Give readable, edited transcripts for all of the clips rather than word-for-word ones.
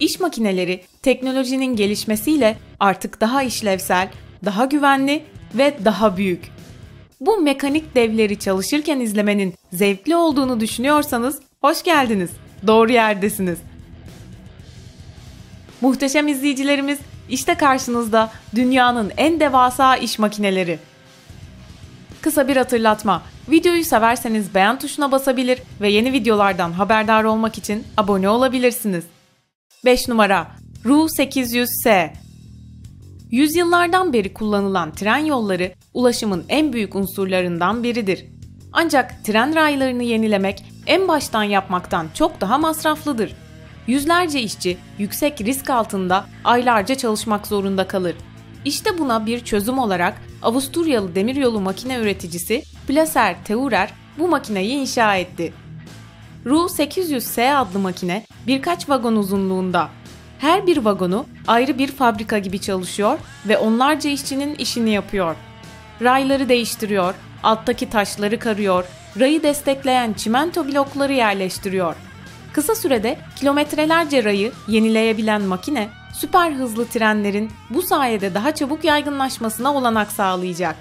İş makineleri teknolojinin gelişmesiyle artık daha işlevsel, daha güvenli ve daha büyük. Bu mekanik devleri çalışırken izlemenin zevkli olduğunu düşünüyorsanız hoş geldiniz, doğru yerdesiniz. Muhteşem izleyicilerimiz, işte karşınızda dünyanın en devasa iş makineleri. Kısa bir hatırlatma, videoyu severseniz beğen tuşuna basabilir ve yeni videolardan haberdar olmak için abone olabilirsiniz. 5 numara RU800S. Yüzyıllardan beri kullanılan tren yolları ulaşımın en büyük unsurlarından biridir. Ancak tren raylarını yenilemek en baştan yapmaktan çok daha masraflıdır. Yüzlerce işçi yüksek risk altında aylarca çalışmak zorunda kalır. İşte buna bir çözüm olarak Avusturyalı demiryolu makine üreticisi Plasser Teurer bu makineyi inşa etti. RU800S adlı makine birkaç vagon uzunluğunda. Her bir vagonu ayrı bir fabrika gibi çalışıyor ve onlarca işçinin işini yapıyor. Rayları değiştiriyor, alttaki taşları karıyor, rayı destekleyen çimento blokları yerleştiriyor. Kısa sürede kilometrelerce rayı yenileyebilen makine, süper hızlı trenlerin bu sayede daha çabuk yaygınlaşmasına olanak sağlayacak.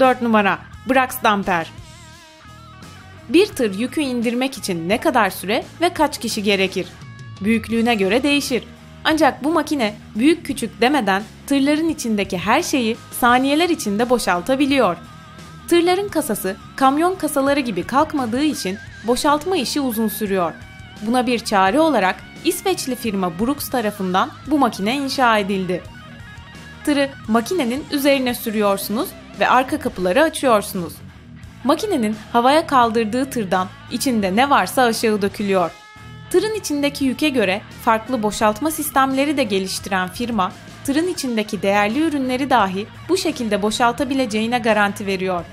Dört numara Bruks Damper. Bir tır yükü indirmek için ne kadar süre ve kaç kişi gerekir? Büyüklüğüne göre değişir. Ancak bu makine büyük küçük demeden tırların içindeki her şeyi saniyeler içinde boşaltabiliyor. Tırların kasası kamyon kasaları gibi kalkmadığı için boşaltma işi uzun sürüyor. Buna bir çare olarak İsveçli firma Bruks tarafından bu makine inşa edildi. Tırı makinenin üzerine sürüyorsunuz ve arka kapıları açıyorsunuz. Makinenin havaya kaldırdığı tırdan içinde ne varsa aşağı dökülüyor. Tırın içindeki yüke göre farklı boşaltma sistemleri de geliştiren firma, tırın içindeki değerli ürünleri dahi bu şekilde boşaltabileceğine garanti veriyor.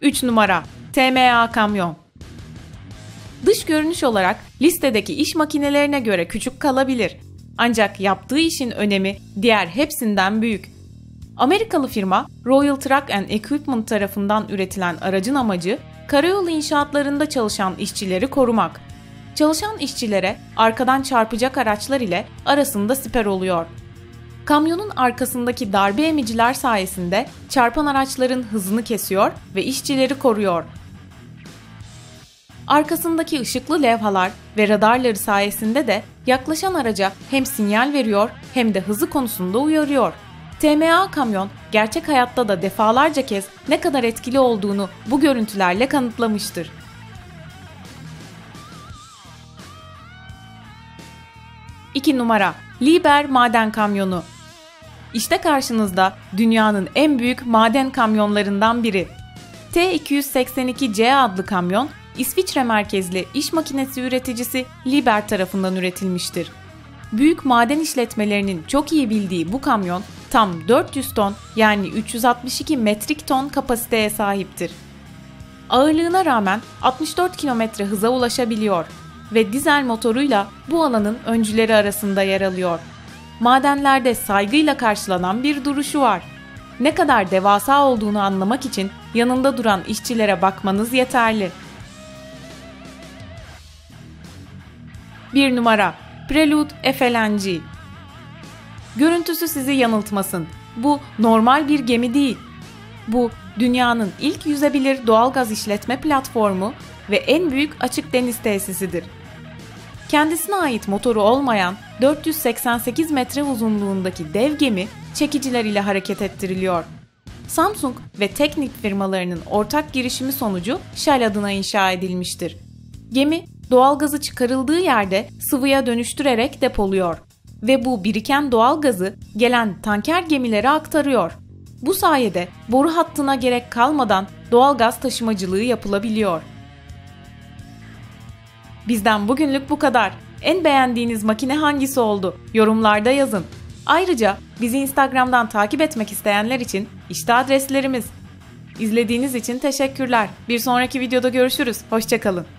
3 numara TMA kamyon. Dış görünüş olarak listedeki iş makinelerine göre küçük kalabilir. Ancak yaptığı işin önemi diğer hepsinden büyük. Amerikalı firma Royal Truck and Equipment tarafından üretilen aracın amacı, karayolu inşaatlarında çalışan işçileri korumak. Çalışan işçilere arkadan çarpacak araçlar ile arasında siper oluyor. Kamyonun arkasındaki darbe emiciler sayesinde çarpan araçların hızını kesiyor ve işçileri koruyor. Arkasındaki ışıklı levhalar ve radarları sayesinde de yaklaşan araca hem sinyal veriyor hem de hızı konusunda uyarıyor. TMA kamyon gerçek hayatta da defalarca kez ne kadar etkili olduğunu bu görüntülerle kanıtlamıştır. 2 numara Liebherr maden kamyonu. İşte karşınızda dünyanın en büyük maden kamyonlarından biri. T282C adlı kamyon İsviçre merkezli iş makinesi üreticisi Liebherr tarafından üretilmiştir. Büyük maden işletmelerinin çok iyi bildiği bu kamyon tam 400 ton yani 362 metrik ton kapasiteye sahiptir. Ağırlığına rağmen 64 kilometre hıza ulaşabiliyor ve dizel motoruyla bu alanın öncüleri arasında yer alıyor. Madenlerde saygıyla karşılanan bir duruşu var. Ne kadar devasa olduğunu anlamak için yanında duran işçilere bakmanız yeterli. 1 numara Prelude FLNG. Görüntüsü sizi yanıltmasın. Bu normal bir gemi değil. Bu dünyanın ilk yüzebilir doğalgaz işletme platformu ve en büyük açık deniz tesisidir. Kendisine ait motoru olmayan 488 metre uzunluğundaki dev gemi çekiciler ile hareket ettiriliyor. Samsung ve teknik firmalarının ortak girişimi sonucu Shell adına inşa edilmiştir. Gemi doğalgazı çıkarıldığı yerde sıvıya dönüştürerek depoluyor ve bu biriken doğalgazı gelen tanker gemilere aktarıyor. Bu sayede boru hattına gerek kalmadan doğalgaz taşımacılığı yapılabiliyor. Bizden bugünlük bu kadar. En beğendiğiniz makine hangisi oldu? Yorumlarda yazın. Ayrıca bizi Instagram'dan takip etmek isteyenler için işte adreslerimiz. İzlediğiniz için teşekkürler. Bir sonraki videoda görüşürüz. Hoşça kalın.